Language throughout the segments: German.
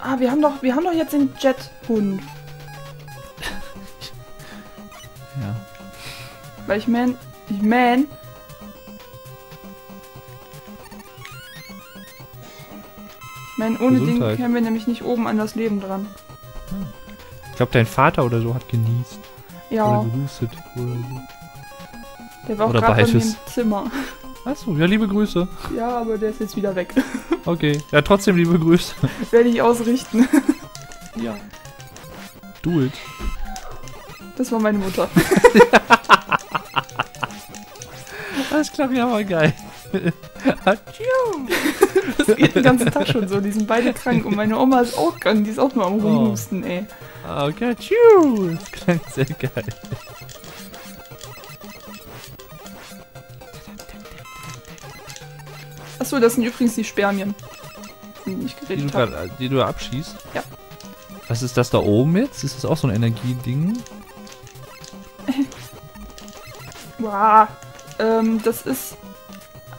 Ah, wir haben doch jetzt den Jet-Hund. Ja. Weil ich mein... Ich meine, ohne Gesundheit. Den kämen wir nämlich nicht oben an das Leben dran. Hm. Ich glaube, dein Vater oder so hat genießt. Ja. Oder gerüstet oder so. Der war auch gerade bei mir im Zimmer. Achso, ja, liebe Grüße. Ja, aber der ist jetzt wieder weg. Okay, ja, trotzdem liebe Grüße. Werde ich ausrichten. Ja. Do it. Das war meine Mutter. Alles klar, ja, mal geil. Das geht den ganzen Tag schon so, die sind beide krank und meine Oma ist auch krank, die ist auch nur am ruhigsten, ey. Okay, tschüss. Das klingt sehr geil. Achso, das sind übrigens die Spermien, die du abschießt? Ja. Was ist das da oben jetzt? Ist das auch so ein Energieding? Wow. Das ist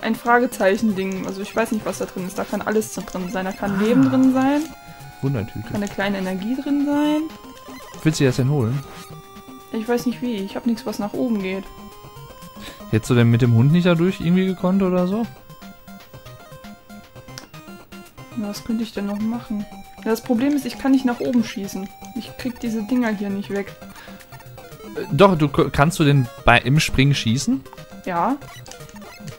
ein Fragezeichen-Ding. Also ich weiß nicht, was da drin ist. Da kann alles drin sein. Da kann Leben drin sein. Wundertüte. Kann eine kleine Energie drin sein. Willst du das denn holen? Ich weiß nicht wie. Ich habe nichts, was nach oben geht. Hättest du denn mit dem Hund nicht dadurch irgendwie gekonnt oder so? Na, was könnte ich denn noch machen? Na, das Problem ist, ich kann nicht nach oben schießen. Ich krieg diese Dinger hier nicht weg. Doch, kannst du denn im Springen schießen? Ja.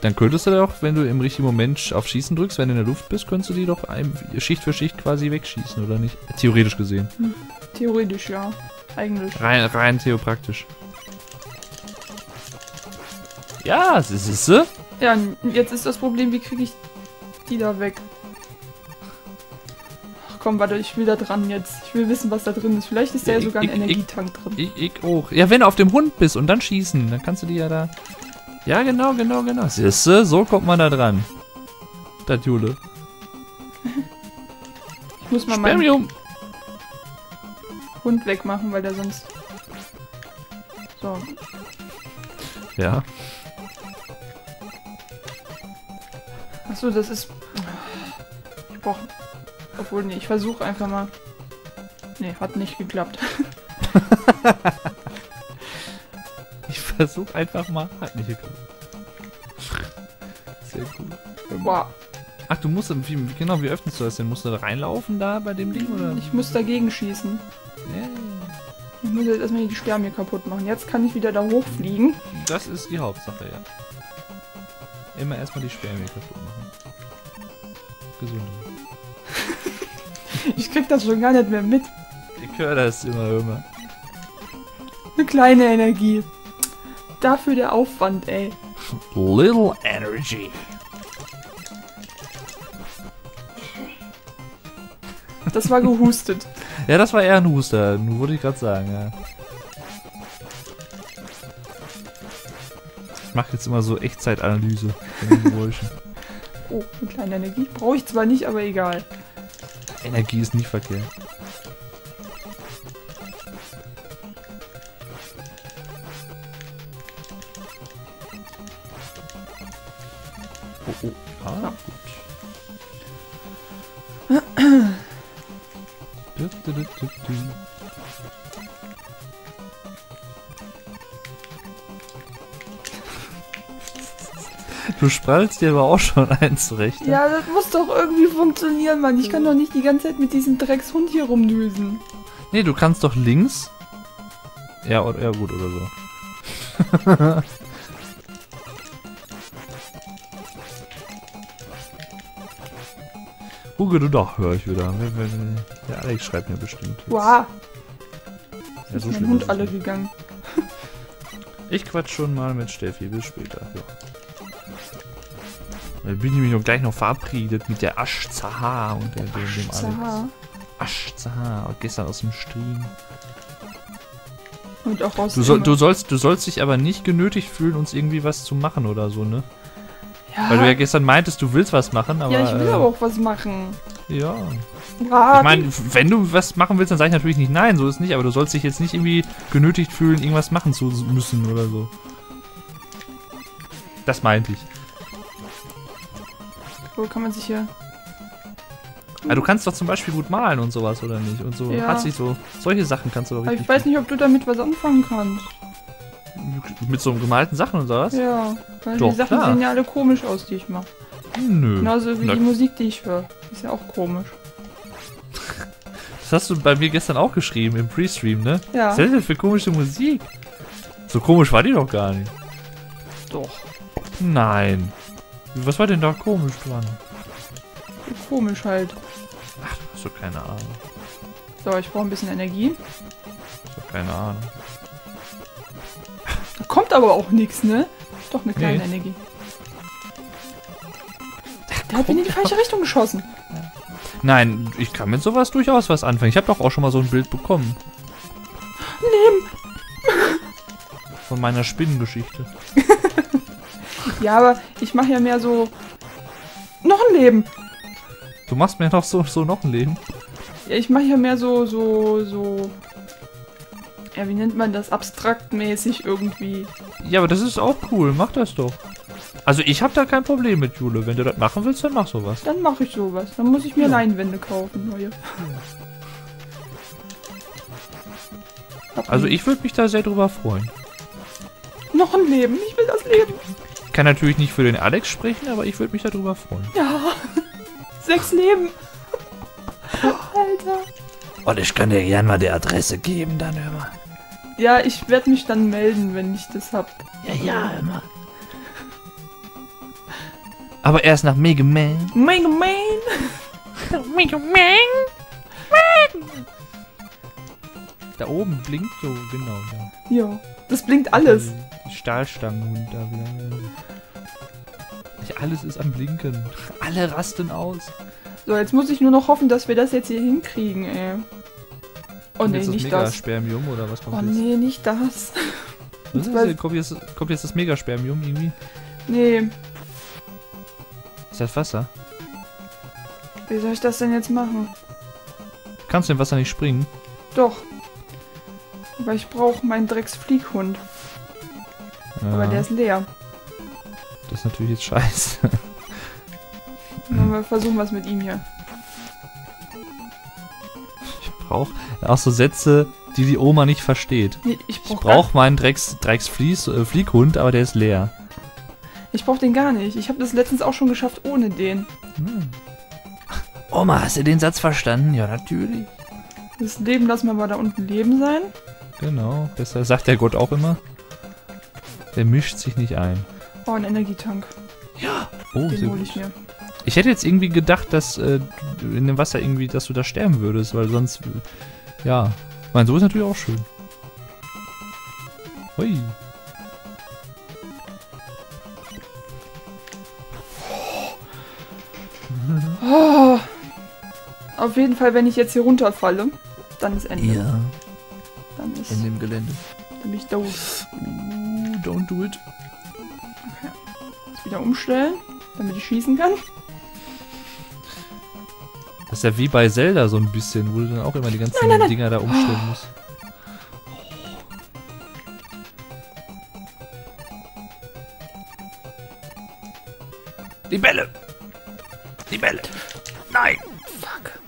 Dann könntest du doch, wenn du im richtigen Moment auf Schießen drückst, wenn du in der Luft bist, könntest du die doch Schicht für Schicht quasi wegschießen, oder nicht? Theoretisch gesehen. Hm. Theoretisch, ja. Eigentlich. Rein theopraktisch. Ja, das ist sie. Ja, jetzt ist das Problem, wie kriege ich die da weg? Ach komm, warte, ich will da dran jetzt. Ich will wissen, was da drin ist. Vielleicht ist da ja sogar ein Energietank drin. Ich auch. Ja, wenn du auf dem Hund bist und dann schießen, dann kannst du die ja da... Ja, genau. Siehste, so kommt man da dran. Das Jule. Ich muss mal meinen Hund wegmachen, weil der sonst... So. Ja. Achso, das ist... Ich brauche... Obwohl, nee, ich versuche einfach mal... Nee, hat nicht geklappt. Versuch einfach mal. Hat nicht geklappt. Sehr gut. Wow. Ach, du musst... Genau, wie öffnest du das denn? Musst du da reinlaufen da bei dem Ding? Oder? Ich muss dagegen schießen. Yeah. Ich muss jetzt erstmal die Spermien hier kaputt machen. Jetzt kann ich wieder da hochfliegen. Das ist die Hauptsache, ja. Immer erstmal die Spermien kaputt machen. Gesundheit. Ich krieg das schon gar nicht mehr mit. Ich höre das immer. Eine kleine Energie. Dafür der Aufwand, ey. Little Energy. Das war gehustet. Ja, das war eher ein Huster, nur wollte ich gerade sagen, ja. Ich mache jetzt immer so Echtzeitanalyse von den Geräuschen. Oh, eine kleine Energie. Brauche ich zwar nicht, aber egal. Energie ist nie verkehrt. Oh, ah, gut. Du sprallst dir aber auch schon eins zurecht. Ne? Ja, das muss doch irgendwie funktionieren, Mann. Ich kann doch nicht die ganze Zeit mit diesem Dreckshund hier rumdüsen. Nee, du kannst doch links. Ja, oder, ja gut, oder so. Hugo, du doch, höre ich wieder. Der Alex schreibt mir bestimmt. Wow. Jetzt ja, so ist mein Hund alle gegangen. Ich quatsch schon mal mit Steffi. Bis später. Ja. Da bin ich nämlich auch gleich noch verabredet mit der Aschzaha und dem Alex. Aschzaha. Gestern aus dem Stream. Und auch aus dem... Du sollst dich aber nicht genötigt fühlen, uns irgendwie was zu machen oder so, ne? Ja. Weil du ja gestern meintest, du willst was machen, aber... Ja, ich will aber auch was machen. Ja. Ich meine, wenn du was machen willst, dann sag ich natürlich nicht nein, so ist nicht, aber du sollst dich jetzt nicht irgendwie genötigt fühlen, irgendwas machen zu müssen oder so. Das meinte ich. Wo kann man sich hier... Ja, du kannst doch zum Beispiel gut malen und sowas, oder nicht? Und so, ja. Hat sich so, solche Sachen kannst du doch richtig. Aber ich weiß nicht, ob du damit was anfangen kannst. Mit so gemalten Sachen und sowas? Ja, weil doch, die Sachen klar. Sehen ja alle komisch aus, die ich mache. Nö. Genauso wie die Musik, die ich höre. Ist ja auch komisch. Das hast du bei mir gestern auch geschrieben, im Pre-Stream, ne? Ja. Was ist das für komische Musik? So komisch war die doch gar nicht. Doch. Nein. Was war denn da komisch dran? Komisch halt. Ach, du hast doch keine Ahnung. So, ich brauche ein bisschen Energie. Ich hab keine Ahnung. Da kommt aber auch nichts, ne? Doch eine kleine Energie. Da hat mir in die falsche Richtung geschossen. Nein, ich kann mit sowas durchaus was anfangen. Ich habe doch auch schon mal so ein Bild bekommen. Von meiner Spinnengeschichte. Ja, aber ich mache ja mehr so... Noch ein Leben! Du machst mir doch so noch ein Leben. Ja, ich mache ja mehr so... Ja, wie nennt man das? Abstraktmäßig irgendwie. Ja, aber das ist auch cool. Mach das doch. Also ich habe da kein Problem mit, Jule. Wenn du das machen willst, dann mach sowas. Dann mache ich sowas. Dann muss ich mir Leinwände kaufen. Neue. Ja. Also ich würde mich da sehr drüber freuen. Noch ein Leben. Ich will das Leben. Ich kann natürlich nicht für den Alex sprechen, aber ich würde mich da drüber freuen. Ja. 6 Leben. Alter. Und ich kann dir gerne mal die Adresse geben, dann immer. Ja, ich werde mich dann melden, wenn ich das hab. Ja, ja, immer. Aber erst nach Mega Man. Mega Man. Mega Man. Da oben blinkt so, genau. Da. Ja, das blinkt alles. Die Stahlstangen da wieder. Alles ist am Blinken. Alle rasten aus. So, jetzt muss ich nur noch hoffen, dass wir das jetzt hier hinkriegen, ey. Oh nee, nicht das. Megaspermium oder was kommt jetzt? Oh nee, nicht das. Was ist das? Kommt jetzt das Megaspermium irgendwie? Nee. Ist das Wasser? Wie soll ich das denn jetzt machen? Kannst du im Wasser nicht springen? Doch. Aber ich brauche meinen Drecksflieghund. Ja. Aber der ist leer. Das ist natürlich jetzt scheiße. Wir versuchen was mit ihm hier. Ich brauche auch so Sätze, die Oma nicht versteht. Nee, ich brauch meinen Drecksflieghund, aber der ist leer. Ich brauche den gar nicht. Ich habe das letztens auch schon geschafft ohne den. Hm. Oma, hast du den Satz verstanden? Ja, natürlich. Das Leben lassen wir mal da unten leben sein. Genau, deshalb sagt der Gott auch immer. Der mischt sich nicht ein. Oh, ein Energietank. Ja, den hole ich mir. Ich hätte jetzt irgendwie gedacht, dass in dem Wasser irgendwie, dass du da sterben würdest, weil sonst, ja. Mein, so ist natürlich auch schön. Hui. Oh. Auf jeden Fall, wenn ich jetzt hier runterfalle, dann ist Ende. Ja. Dann ist in dem Gelände. Dann bin ich doof. Don't do it. Wieder umstellen, damit ich schießen kann. Das ist ja wie bei Zelda so ein bisschen, wo du dann auch immer die ganzen nein. Dinger da umstellen musst. Die Bälle! Die Bälle! Nein! Fuck!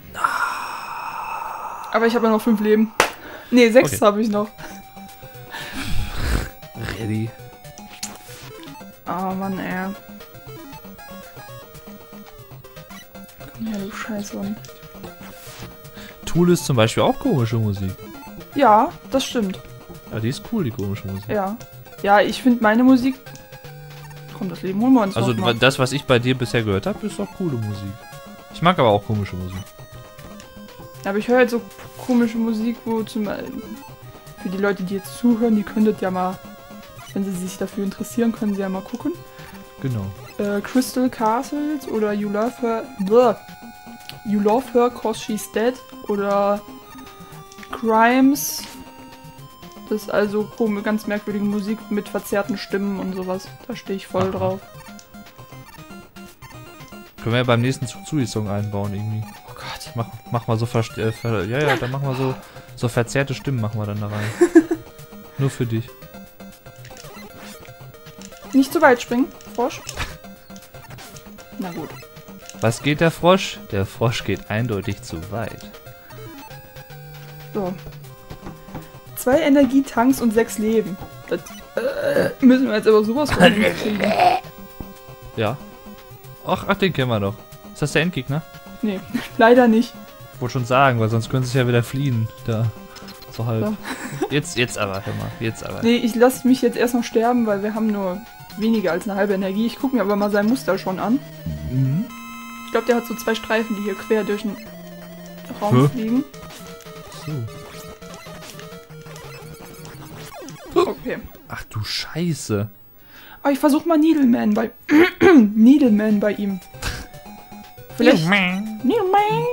Aber ich habe ja noch 5 Leben. Ne, 6 habe ich noch. Ready. Oh Mann, ey. Komm her, du Scheiße. Tool ist zum Beispiel auch komische Musik. Ja, das stimmt. Aber die ist cool, die komische Musik. Ja. Ja, ich finde meine Musik... Komm, das Leben holen wir uns noch mal. Das, was ich bei dir bisher gehört habe, ist doch coole Musik. Ich mag aber auch komische Musik. Aber ich höre halt so komische Musik, wo zum... Für die Leute, die jetzt zuhören, die könntet ja mal... Wenn sie sich dafür interessieren, können sie ja mal gucken. Genau. Crystal Castles oder You Love Her... Blah. You Love Her Cause She's Dead oder Crimes. Das ist also ganz merkwürdige Musik mit verzerrten Stimmen und sowas. Da stehe ich voll drauf. Können wir ja beim nächsten Zui-Song einbauen irgendwie. Oh Gott. Mach mal so... ja, dann machen wir so verzerrte Stimmen machen wir dann da rein. Nur für dich. Nicht zu weit springen, Frosch. Na gut. Was geht der Frosch? Der Frosch geht eindeutig zu weit. So. 2 Energietanks und 6 Leben. Das müssen wir jetzt aber sowas von kriegen. Ja. Ach, den kennen wir doch. Ist das der Endgegner? Nee, leider nicht. Ich wollte schon sagen, weil sonst können sie ja wieder fliehen. Da. So halb. Ja. Jetzt aber, hör mal. Jetzt aber. Nee, ich lasse mich jetzt erst noch sterben, weil wir haben nur weniger als eine halbe Energie. Ich gucke mir aber mal sein Muster schon an. Mhm. Ich glaube, der hat so 2 Streifen, die hier quer durch den Raum fliegen. So. Okay. Ach du Scheiße. Oh, ich versuche mal Needleman bei... Needleman bei ihm. Vielleicht... Needleman.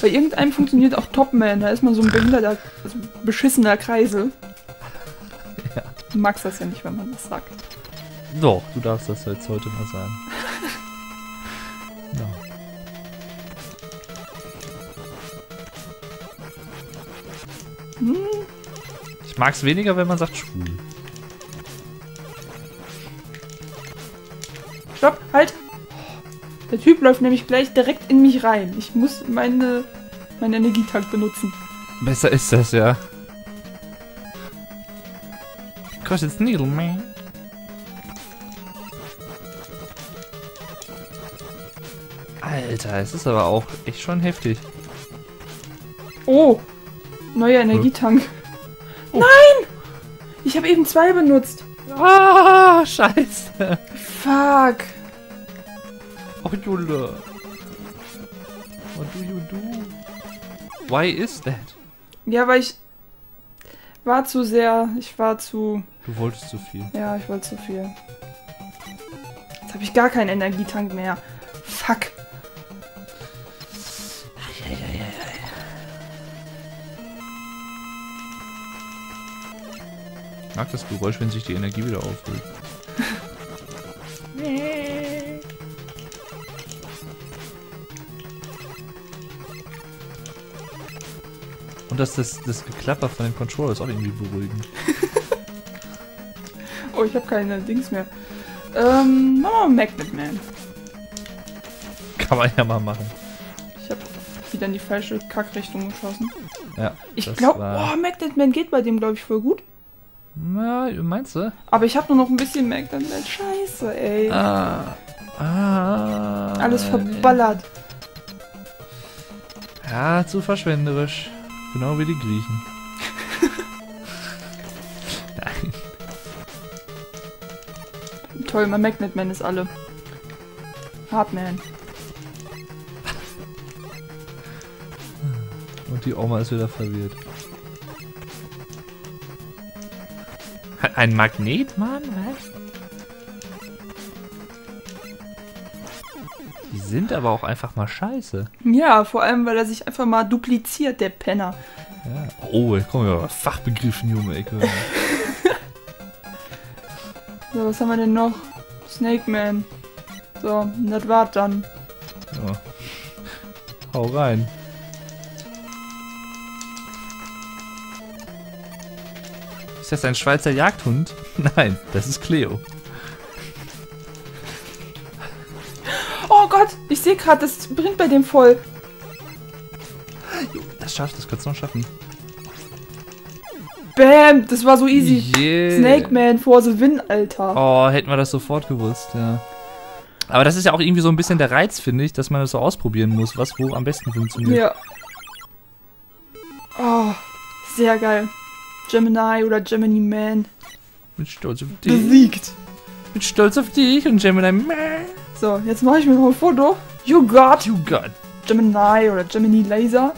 Bei irgendeinem funktioniert auch Topman. Da ist man so ein behinderter, also beschissener Kreisel. Ja. Du magst das ja nicht, wenn man das sagt. Doch, du darfst das jetzt heute mal sagen. Ja. Ich mag's weniger, wenn man sagt schwul. Stopp, halt! Der Typ läuft nämlich gleich direkt in mich rein. Ich muss meinen Energietank benutzen. Besser ist das, ja. Kostet's Needle, man. Alter, es ist aber auch echt schon heftig. Oh! Neuer Energietank. Oh. Nein! Ich habe eben 2 benutzt. Ah, scheiße. Fuck. Oh, Jule. What do you do? Why is that? Ja, weil ich war zu... Du wolltest zu viel. Ja, ich wollte zu viel. Jetzt habe ich gar keinen Energietank mehr. Fuck. Ich mag das Geräusch, wenn sich die Energie wieder auffüllt. Nee. Und das Geklapper von dem Controller ist auch irgendwie beruhigend. Oh, ich habe keine Dings mehr. Magnet Man. Kann man ja mal machen. Ich habe wieder in die falsche Kackrichtung geschossen. Ja. Ich glaube, Magnet Man geht bei dem, glaube ich, voll gut. Na, meinst du? Aber ich habe nur noch ein bisschen Magnet-Man. Scheiße, ey. Alles verballert. Ja, zu verschwenderisch. Genau wie die Griechen. Nein. Toll, mein Magnet-Man ist alle. Hardman. Und die Oma ist wieder verwirrt. Ein Magnet, Mann? Was? Die sind aber auch einfach mal scheiße. Ja, vor allem, weil er sich einfach mal dupliziert, der Penner. Ja. Oh, ich komme ja Fachbegriffen, Junge. So, was haben wir denn noch? Snake Man. So, das war's dann. Ja. Hau rein. Ist das ein Schweizer Jagdhund? Nein, das ist Cleo. Oh Gott, ich sehe gerade, das bringt bei dem voll. Das kannst du noch schaffen. Bam, das war so easy. Yeah. Snake Man for the win, Alter. Oh, hätten wir das sofort gewusst, ja. Aber das ist ja auch irgendwie so ein bisschen der Reiz, finde ich, dass man das so ausprobieren muss, was wo am besten funktioniert. Ja. Oh, sehr geil. Gemini oder Gemini Man. Mit Stolz auf dich. Besiegt. Mit Stolz auf dich und Gemini Man. So, jetzt mache ich mir noch ein Foto. You got. Gemini oder Gemini Laser.